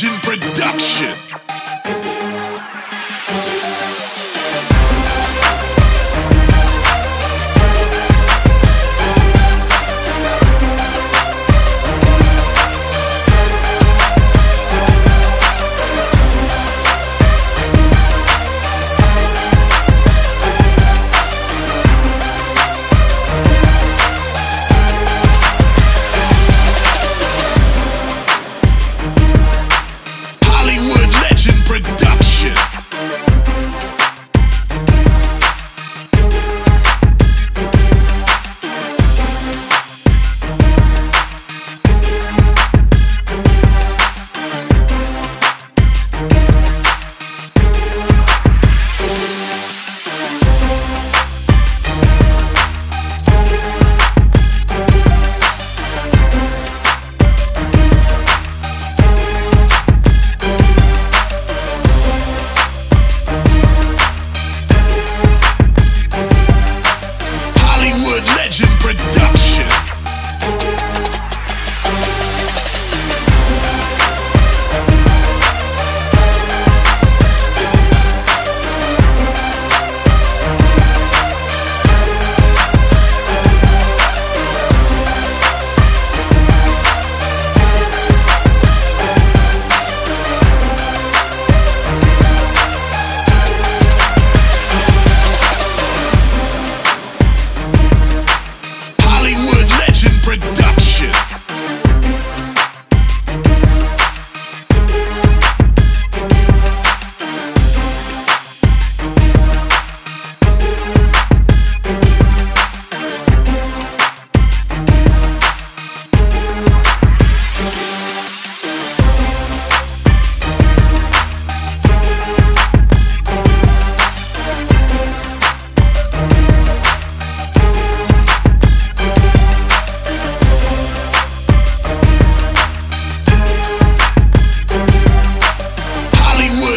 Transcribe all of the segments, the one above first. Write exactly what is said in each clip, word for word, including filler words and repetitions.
Engine Production.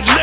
Good.